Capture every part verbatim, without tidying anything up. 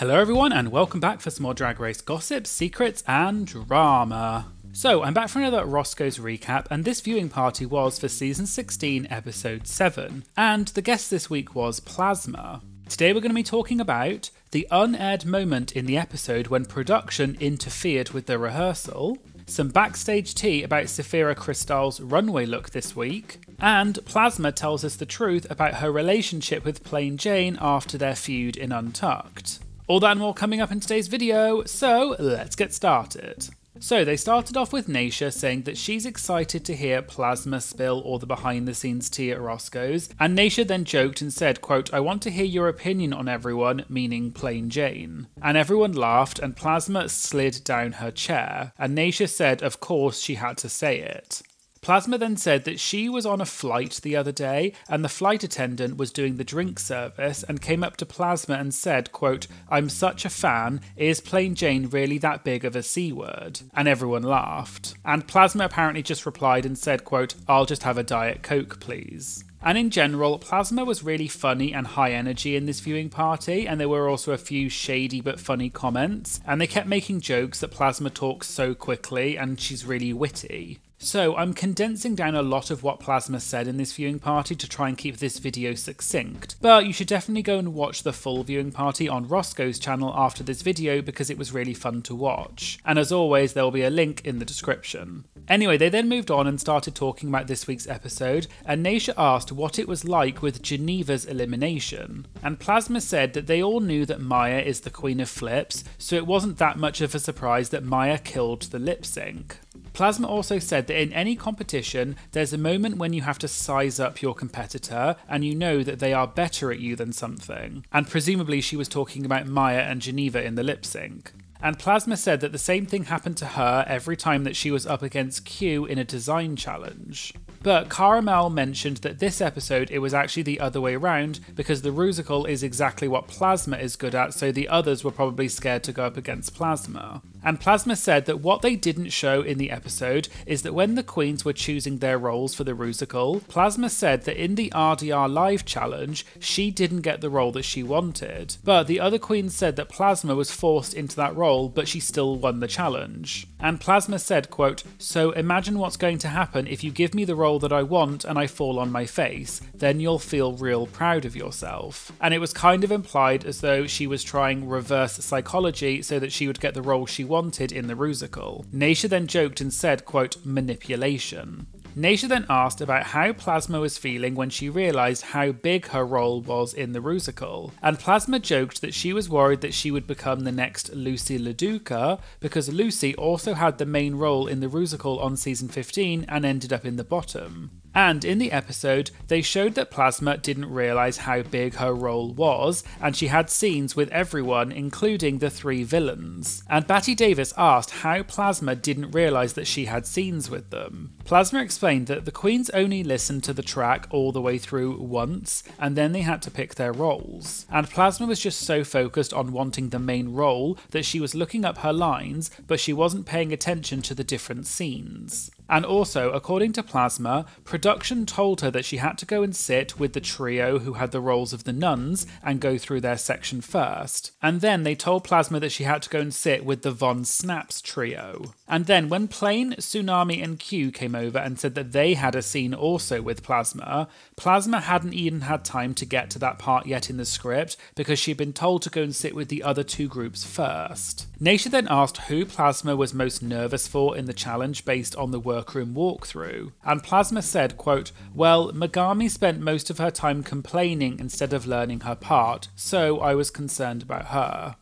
Hello everyone and welcome back for some more Drag Race gossip, secrets and drama. So I'm back for another Roscoe's recap, and this viewing party was for season sixteen episode seven, and the guest this week was Plasma. Today we're going to be talking about the unaired moment in the episode when production interfered with the rehearsal, some backstage tea about Sapphira Cristal's runway look this week, and Plasma tells us the truth about her relationship with Plane Jane after their feud in Untucked. All that and more coming up in today's video, so let's get started. So they started off with Naysha saying that she's excited to hear Plasma spill all the behind the scenes tea at Roscoe's, and Naysha then joked and said, quote, "I want to hear your opinion on everyone," meaning Plane Jane. And everyone laughed and Plasma slid down her chair, and Naysha said of course she had to say it. Plasma then said that she was on a flight the other day and the flight attendant was doing the drink service and came up to Plasma and said, quote, "I'm such a fan, is Plane Jane really that big of a C-word?" And everyone laughed. And Plasma apparently just replied and said, quote, "I'll just have a Diet Coke, please." And in general, Plasma was really funny and high energy in this viewing party, and there were also a few shady but funny comments, and they kept making jokes that Plasma talks so quickly and she's really witty. So I'm condensing down a lot of what Plasma said in this viewing party to try and keep this video succinct, but you should definitely go and watch the full viewing party on Roscoe's channel after this video because it was really fun to watch, and as always there will be a link in the description. Anyway, they then moved on and started talking about this week's episode, and Naysha asked what it was like with Geneva's elimination, and Plasma said that they all knew that Mhi'ya is the Queen of Flips, so it wasn't that much of a surprise that Mhi'ya killed the lip sync. Plasma also said that in any competition, there's a moment when you have to size up your competitor and you know that they are better at you than something. And presumably she was talking about Mhi'ya and Geneva in the lip sync. And Plasma said that the same thing happened to her every time that she was up against Q in a design challenge. But Caramel mentioned that this episode it was actually the other way around because the Rusical is exactly what Plasma is good at, so the others were probably scared to go up against Plasma. And Plasma said that what they didn't show in the episode is that when the queens were choosing their roles for the Rusical, Plasma said that in the R D R Live challenge, she didn't get the role that she wanted. But the other queens said that Plasma was forced into that role, but she still won the challenge. And Plasma said, quote, "So imagine what's going to happen if you give me the role that I want and I fall on my face, then you'll feel real proud of yourself." And it was kind of implied as though she was trying reverse psychology so that she would get the role she wanted in the Rusical. Naysha then joked and said, quote, "Manipulation." Naysha then asked about how Plasma was feeling when she realised how big her role was in the Rusical, and Plasma joked that she was worried that she would become the next Lucy Leduca because Lucy also had the main role in the Rusical on season fifteen and ended up in the bottom. And in the episode, they showed that Plasma didn't realise how big her role was, and she had scenes with everyone, including the three villains. And Batty Davis asked how Plasma didn't realise that she had scenes with them. Plasma explained that the queens only listened to the track all the way through once, and then they had to pick their roles. And Plasma was just so focused on wanting the main role that she was looking up her lines, but she wasn't paying attention to the different scenes. And also, according to Plasma, production told her that she had to go and sit with the trio who had the roles of the nuns and go through their section first. And then they told Plasma that she had to go and sit with the Von Snaps trio. And then when Plane, Tsunami and Q came over and said that they had a scene also with Plasma, Plasma hadn't even had time to get to that part yet in the script because she'd been told to go and sit with the other two groups first. Naysha then asked who Plasma was most nervous for in the challenge based on the workroom walkthrough, and Plasma said, quote, "Well, Megami spent most of her time complaining instead of learning her part, so I was concerned about her."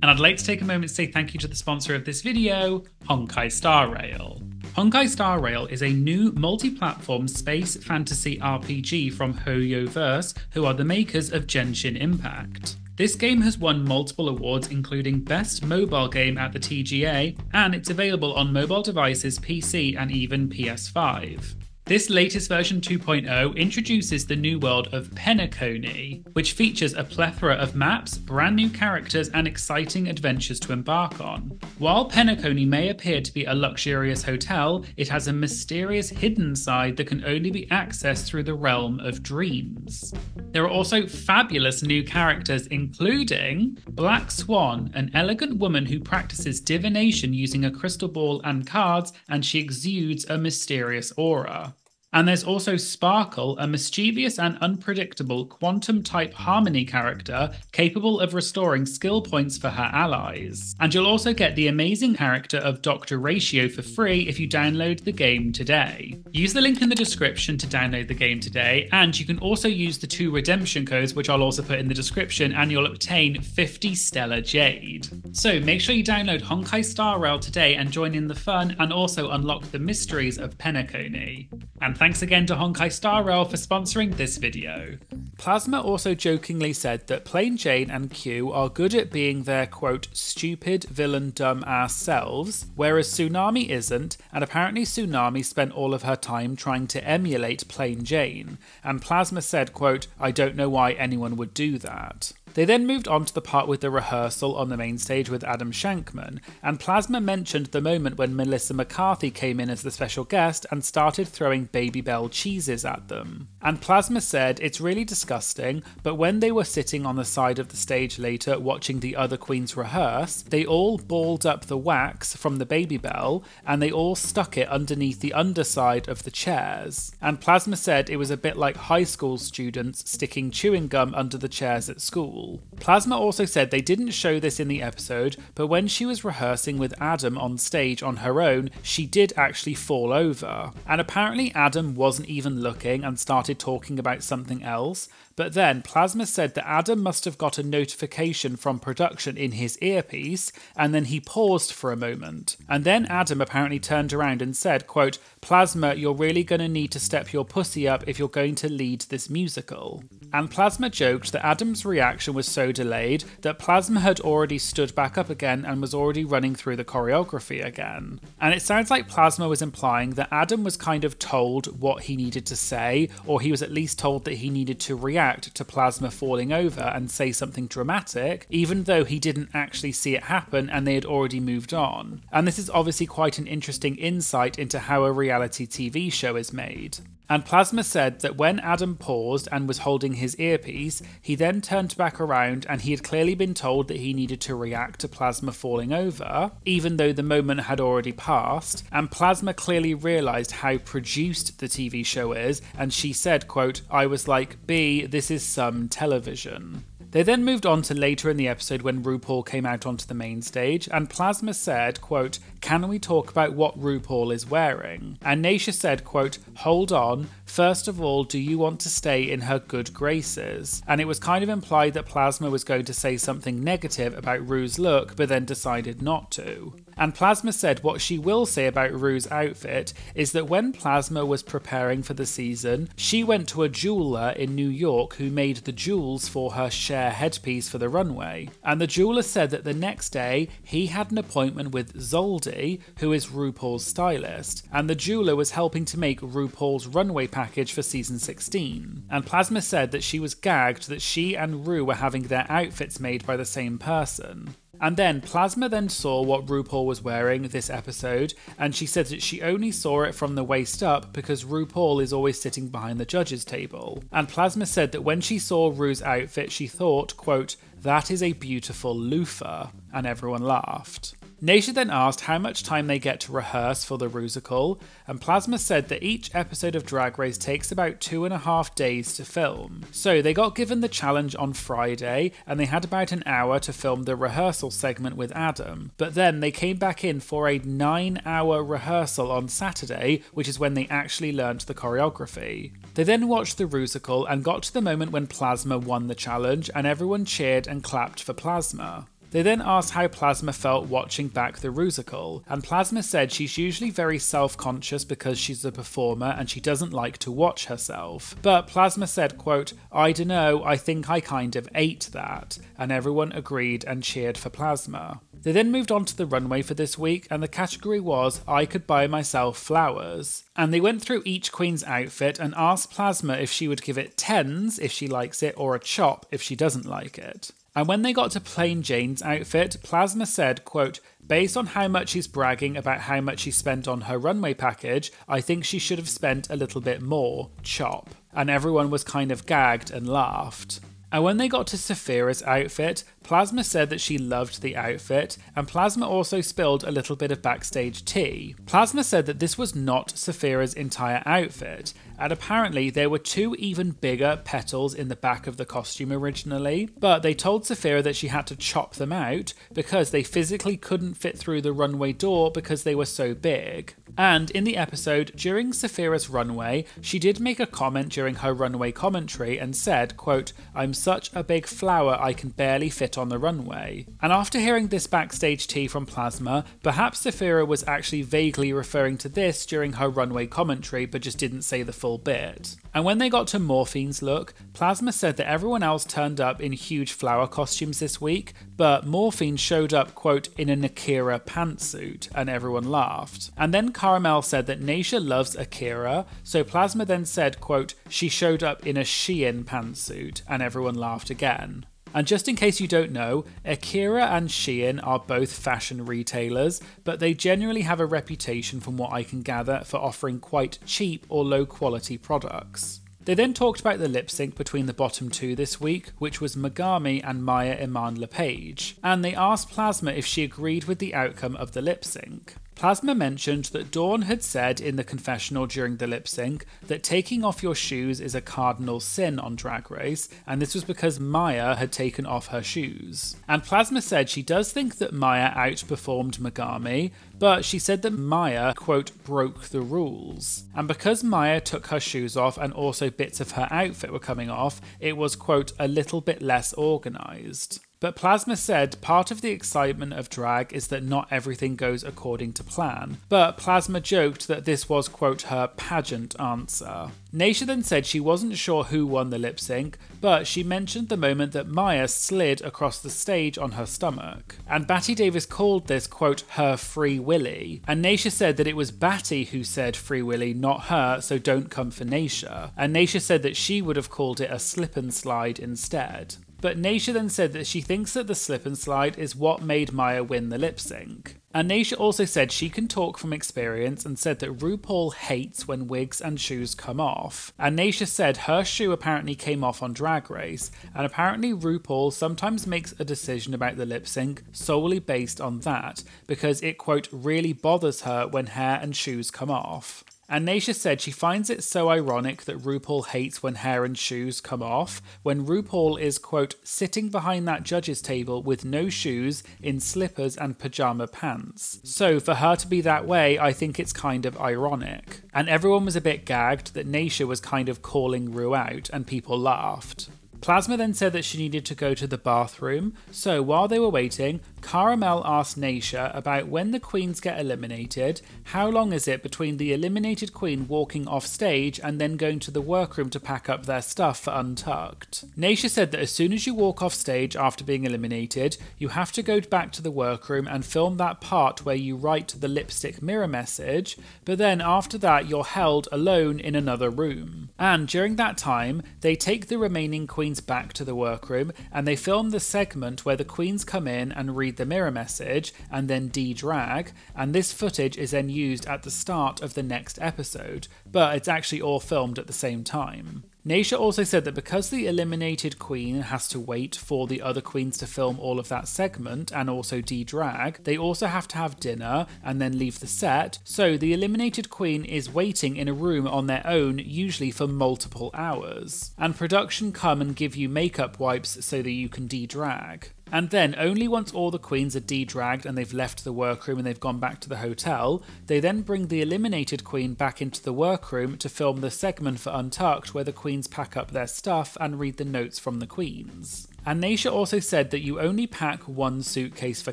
And I'd like to take a moment to say thank you to the sponsor of this video, Honkai Star Rail. Honkai Star Rail is a new multi-platform space fantasy R P G from HoYoverse, who are the makers of Genshin Impact. This game has won multiple awards including Best Mobile Game at the T G A, and it's available on mobile devices, P C and even P S five. This latest version two point oh introduces the new world of Penacony, which features a plethora of maps, brand new characters, and exciting adventures to embark on. While Penacony may appear to be a luxurious hotel, it has a mysterious hidden side that can only be accessed through the realm of dreams. There are also fabulous new characters, including Black Swan, an elegant woman who practices divination using a crystal ball and cards, and she exudes a mysterious aura. And there's also Sparkle, a mischievous and unpredictable quantum-type harmony character capable of restoring skill points for her allies. And you'll also get the amazing character of Doctor Ratio for free if you download the game today. Use the link in the description to download the game today, and you can also use the two redemption codes, which I'll also put in the description, and you'll obtain fifty Stellar Jade. So make sure you download Honkai: Star Rail today and join in the fun, and also unlock the mysteries of Penacony. And thanks again to Honkai Star Rail for sponsoring this video. Plasma also jokingly said that Plane Jane and Q are good at being their quote stupid villain dumb ass selves, whereas Tsunami isn't, and apparently Tsunami spent all of her time trying to emulate Plane Jane, and Plasma said quote, I don't know why anyone would do that. They then moved on to the part with the rehearsal on the main stage with Adam Shankman, and Plasma mentioned the moment when Melissa McCarthy came in as the special guest and started throwing Babybel cheeses at them. And Plasma said it's really disgusting, but when they were sitting on the side of the stage later watching the other queens rehearse, they all balled up the wax from the Babybel and they all stuck it underneath the underside of the chairs. And Plasma said it was a bit like high school students sticking chewing gum under the chairs at school. Plasma also said they didn't show this in the episode, but when she was rehearsing with Adam on stage on her own, she did actually fall over. And apparently Adam wasn't even looking and started talking about something else, but then Plasma said that Adam must have got a notification from production in his earpiece, and then he paused for a moment. And then Adam apparently turned around and said, quote, Plasma, you're really gonna need to step your pussy up if you're going to lead this musical. And Plasma joked that Adam's reaction was so delayed that Plasma had already stood back up again and was already running through the choreography again. And it sounds like Plasma was implying that Adam was kind of told what he needed to say, or he was at least told that he needed to react to Plasma falling over and say something dramatic, even though he didn't actually see it happen and they had already moved on. And this is obviously quite an interesting insight into how a reality T V show is made. And Plasma said that when Adam paused and was holding his earpiece, he then turned back around and he had clearly been told that he needed to react to Plasma falling over, even though the moment had already passed, and Plasma clearly realised how produced the T V show is, and she said, quote, I was like, B, this is some television. They then moved on to later in the episode when RuPaul came out onto the main stage, and Plasma said, quote, can we talk about what RuPaul is wearing? And Nasia said, quote, hold on, first of all, do you want to stay in her good graces? And it was kind of implied that Plasma was going to say something negative about Ru's look, but then decided not to. And Plasma said what she will say about Ru's outfit is that when Plasma was preparing for the season, she went to a jeweler in New York who made the jewels for her Cher headpiece for the runway. And the jeweler said that the next day he had an appointment with Zoldy, who is RuPaul's stylist, and the jeweler was helping to make RuPaul's runway package for season sixteen. And Plasma said that she was gagged that she and Ru were having their outfits made by the same person. And then Plasma then saw what RuPaul was wearing this episode, and she said that she only saw it from the waist up because RuPaul is always sitting behind the judges table. And Plasma said that when she saw Ru's outfit, she thought, quote, that is a beautiful loofah, and everyone laughed. Naysha then asked how much time they get to rehearse for the Rusical, and Plasma said that each episode of Drag Race takes about two and a half days to film. So they got given the challenge on Friday, and they had about an hour to film the rehearsal segment with Adam, but then they came back in for a nine hour rehearsal on Saturday, which is when they actually learnt the choreography. They then watched the Rusical and got to the moment when Plasma won the challenge, and everyone cheered and clapped for Plasma. They then asked how Plasma felt watching back the Rusical, and Plasma said she's usually very self-conscious because she's a performer and she doesn't like to watch herself. But Plasma said, quote, "I dunno, I think I kind of ate that," and everyone agreed and cheered for Plasma. They then moved on to the runway for this week, and the category was I Could Buy Myself Flowers. And they went through each queen's outfit and asked Plasma if she would give it tens if she likes it or a chop if she doesn't like it. And when they got to Plane Jane's outfit, Plasma said, quote, "Based on how much she's bragging about how much she spent on her runway package, I think she should have spent a little bit more, chop." And everyone was kind of gagged and laughed. And when they got to Sapphira's outfit, Plasma said that she loved the outfit, and Plasma also spilled a little bit of backstage tea. Plasma said that this was not Sapphira's entire outfit, and apparently there were two even bigger petals in the back of the costume originally, but they told Sapphira that she had to chop them out because they physically couldn't fit through the runway door because they were so big. And in the episode, during Sapphira's runway, she did make a comment during her runway commentary and said, quote, "I'm such a big flower I can barely fit on the runway." And after hearing this backstage tea from Plasma, perhaps Sapphira was actually vaguely referring to this during her runway commentary but just didn't say the full bit. And when they got to Morphine's look, Plasma said that everyone else turned up in huge flower costumes this week, but Morphine showed up, quote, "in an Akira pantsuit," and everyone laughed. And then Caramel said that Nasia loves Akira, so Plasma then said, quote, "She showed up in a Shein pantsuit," and everyone laughed again. And just in case you don't know, Akira and Shein are both fashion retailers, but they generally have a reputation from what I can gather for offering quite cheap or low quality products. They then talked about the lip sync between the bottom two this week, which was Megami and Mhi'ya Iman Le'Paige, and they asked Plasma if she agreed with the outcome of the lip sync. Plasma mentioned that Dawn had said in the confessional during the lip sync that taking off your shoes is a cardinal sin on Drag Race, and this was because Mhi'ya had taken off her shoes. And Plasma said she does think that Mhi'ya outperformed Megami, but she said that Mhi'ya, quote, "broke the rules." And because Mhi'ya took her shoes off and also bits of her outfit were coming off, it was, quote, "a little bit less organised." But Plasma said part of the excitement of drag is that not everything goes according to plan, but Plasma joked that this was, quote, "her pageant answer." Naysha then said she wasn't sure who won the lip sync, but she mentioned the moment that Mhi'ya slid across the stage on her stomach. And Batty Davis called this, quote, "her free willy," and Naysha said that it was Batty who said free willy, not her, so don't come for Naysha. And Naysha said that she would have called it a slip and slide instead. But Naysha then said that she thinks that the slip and slide is what made Mhi'ya win the lip sync. And Naysha also said she can talk from experience and said that RuPaul hates when wigs and shoes come off. And Naysha said her shoe apparently came off on Drag Race, and apparently RuPaul sometimes makes a decision about the lip sync solely based on that, because it, quote, "really bothers her when hair and shoes come off." And Naysha said she finds it so ironic that RuPaul hates when hair and shoes come off, when RuPaul is, quote, "sitting behind that judge's table with no shoes, in slippers and pyjama pants. So for her to be that way, I think it's kind of ironic." And everyone was a bit gagged that Naysha was kind of calling Ru out, and people laughed. Plasma then said that she needed to go to the bathroom, so while they were waiting, Caramel asked Naysha about when the queens get eliminated, how long is it between the eliminated queen walking off stage and then going to the workroom to pack up their stuff for Untucked. Naysha said that as soon as you walk off stage after being eliminated, you have to go back to the workroom and film that part where you write the lipstick mirror message, but then after that you're held alone in another room. And during that time, they take the remaining queen back to the workroom and they film the segment where the queens come in and read the mirror message and then de-drag, and this footage is then used at the start of the next episode, but it's actually all filmed at the same time. Naysha also said that because the eliminated queen has to wait for the other queens to film all of that segment and also de-drag, they also have to have dinner and then leave the set, so the eliminated queen is waiting in a room on their own, usually for multiple hours. And production come and give you makeup wipes so that you can de-drag. And then, only once all the queens are de-dragged and they've left the workroom and they've gone back to the hotel, they then bring the eliminated queen back into the workroom to film the segment for Untucked where the queens pack up their stuff and read the notes from the queens. Naysha also said that you only pack one suitcase for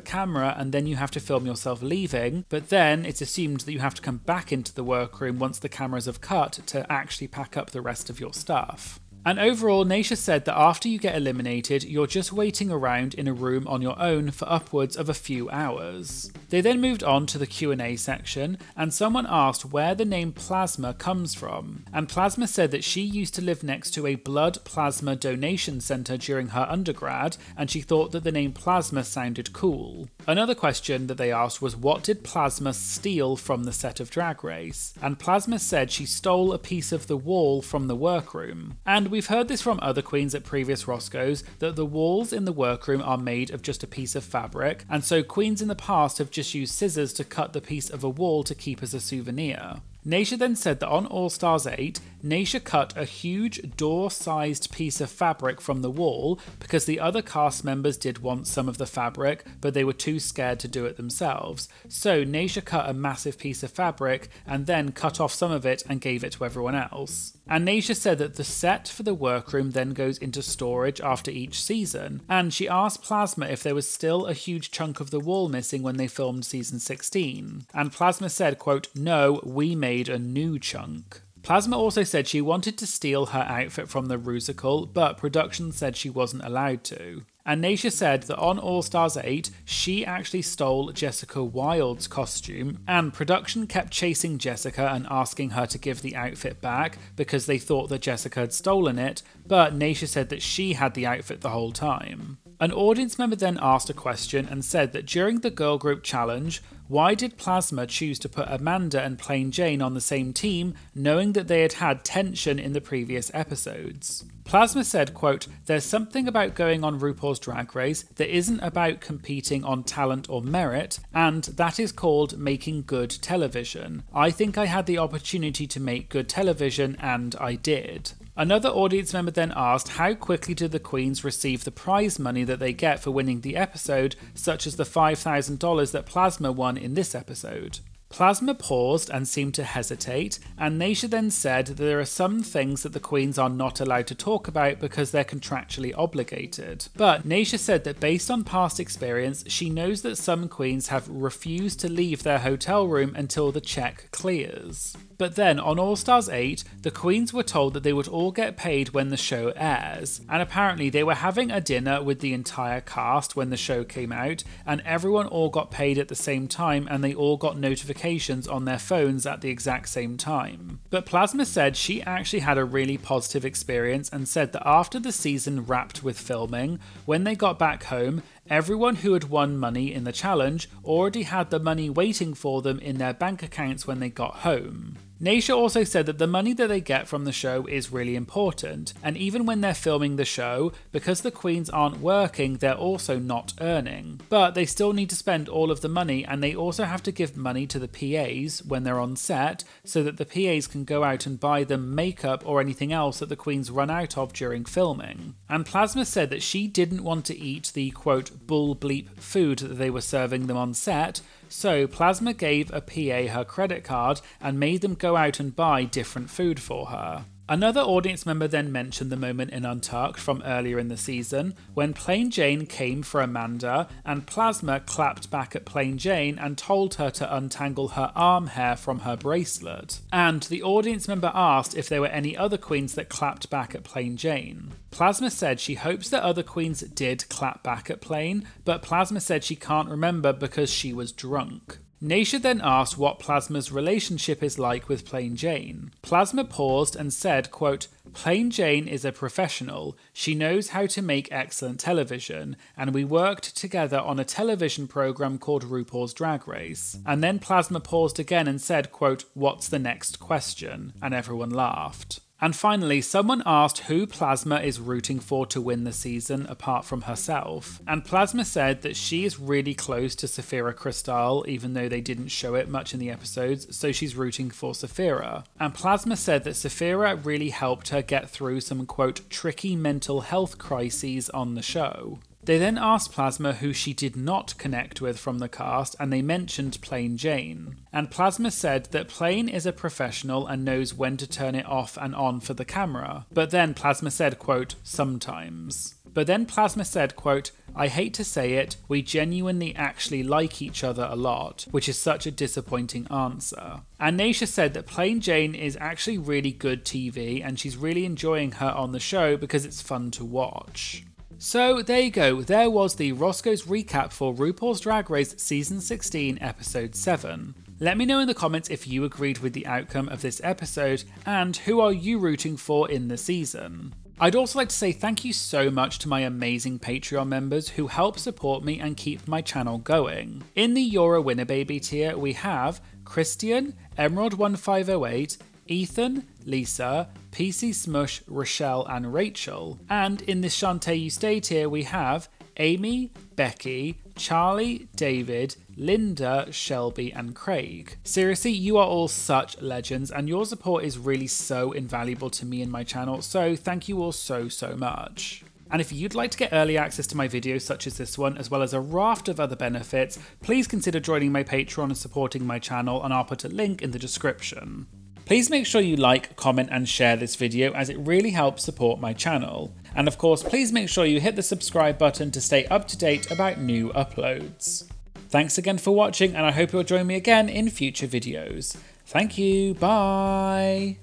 camera and then you have to film yourself leaving, but then it's assumed that you have to come back into the workroom once the cameras have cut to actually pack up the rest of your stuff. And overall, Naysha said that after you get eliminated, you're just waiting around in a room on your own for upwards of a few hours. They then moved on to the Q and A section, and someone asked where the name Plasma comes from. And Plasma said that she used to live next to a blood plasma donation centre during her undergrad, and she thought that the name Plasma sounded cool. Another question that they asked was, what did Plasma steal from the set of Drag Race? And Plasma said she stole a piece of the wall from the workroom. And we We've heard this from other queens at previous Roscoe's, that the walls in the workroom are made of just a piece of fabric, and so queens in the past have just used scissors to cut the piece of a wall to keep as a souvenir. Naysha then said that on All Stars eight, Naysha cut a huge door-sized piece of fabric from the wall because the other cast members did want some of the fabric, but they were too scared to do it themselves. So Naysha cut a massive piece of fabric and then cut off some of it and gave it to everyone else. And Naysha said that the set for the workroom then goes into storage after each season, and she asked Plasma if there was still a huge chunk of the wall missing when they filmed season sixteen. And Plasma said, quote, "No, we made a new chunk." Plasma also said she wanted to steal her outfit from the Rusical, but production said she wasn't allowed to. And Naysha said that on All Stars eight, she actually stole Jessica Wilde's costume, and production kept chasing Jessica and asking her to give the outfit back because they thought that Jessica had stolen it, but Naysha said that she had the outfit the whole time. An audience member then asked a question and said that during the girl group challenge, why did Plasma choose to put Amanda and Plane Jane on the same team, knowing that they had had tension in the previous episodes? Plasma said, quote, "There's something about going on RuPaul's Drag Race that isn't about competing on talent or merit, and that is called making good television. I think I had the opportunity to make good television, and I did." Another audience member then asked how quickly do the queens receive the prize money that they get for winning the episode, such as the five thousand dollars that Plasma won in this episode. Plasma paused and seemed to hesitate, and Naysha then said that there are some things that the queens are not allowed to talk about because they're contractually obligated. But Naysha said that based on past experience, she knows that some queens have refused to leave their hotel room until the check clears. But then on All Stars eight, the queens were told that they would all get paid when the show airs, and apparently they were having a dinner with the entire cast when the show came out, and everyone all got paid at the same time, and they all got notifications on their phones at the exact same time. But Plasma said she actually had a really positive experience and said that after the season wrapped with filming, when they got back home, everyone who had won money in the challenge already had the money waiting for them in their bank accounts when they got home. Naysha also said that the money that they get from the show is really important, and even when they're filming the show, because the queens aren't working, they're also not earning. But they still need to spend all of the money, and they also have to give money to the P As when they're on set, so that the P As can go out and buy them makeup or anything else that the queens run out of during filming. And Plasma said that she didn't want to eat the, quote, bull bleep food that they were serving them on set, so Plasma gave a P A her credit card and made them go out and buy different food for her. Another audience member then mentioned the moment in Untucked from earlier in the season when Plain Jane came for Amanda and Plasma clapped back at Plain Jane and told her to untangle her arm hair from her bracelet. And the audience member asked if there were any other queens that clapped back at Plain Jane. Plasma said she hopes that other queens did clap back at Plain, but Plasma said she can't remember because she was drunk. Naysha then asked what Plasma's relationship is like with Plain Jane. Plasma paused and said, quote, "Plain Jane is a professional. She knows how to make excellent television, and we worked together on a television program called RuPaul's Drag Race." And then Plasma paused again and said, quote, "What's the next question?" And everyone laughed. And finally, someone asked who Plasma is rooting for to win the season apart from herself, and Plasma said that she is really close to Sapphira Cristal, even though they didn't show it much in the episodes, so she's rooting for Sapphira. And Plasma said that Sapphira really helped her get through some, quote, tricky mental health crises on the show. They then asked Plasma who she did not connect with from the cast, and they mentioned Plain Jane. And Plasma said that Plain is a professional and knows when to turn it off and on for the camera. But then Plasma said, quote, "Sometimes." But then Plasma said, quote, "I hate to say it, we genuinely actually like each other a lot, which is such a disappointing answer." And Naysha said that Plane Jane is actually really good T V and she's really enjoying her on the show because it's fun to watch. So there you go, there was the Roscoe's recap for RuPaul's Drag Race Season sixteen Episode seven. Let me know in the comments if you agreed with the outcome of this episode and who are you rooting for in the season. I'd also like to say thank you so much to my amazing Patreon members who help support me and keep my channel going. In the You're a Winner Baby tier we have Christian, Emerald one five oh eight, Ethan, Lisa, P C Smush, Rochelle and Rachel. And in the Shantae You Stay tier we have Amy, Becky, Charlie, David, Linda, Shelby and Craig. Seriously, you are all such legends and your support is really so invaluable to me and my channel, so thank you all so so much. And if you'd like to get early access to my videos such as this one, as well as a raft of other benefits, please consider joining my Patreon and supporting my channel, and I'll put a link in the description. Please make sure you like, comment and share this video as it really helps support my channel. And of course, please make sure you hit the subscribe button to stay up to date about new uploads. Thanks again for watching and I hope you'll join me again in future videos. Thank you, bye!